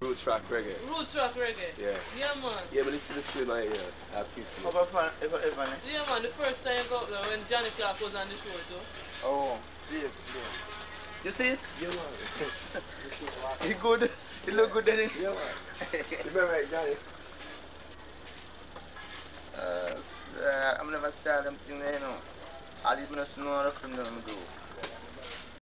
Roots rock reggae. Roots rock reggae? Yeah. Yeah, man. Yeah, but listen to the tune right here. I have peace. How about ever? Yeah, man, the first time I got there when Johnny Clark was on the show, too. Oh, yeah. You see it? Yeah, man. He good? He look good, Dennis? Yeah, man. Remember it, Johnny? I'm never scared of them things, you know. I didn't know how to come down and go.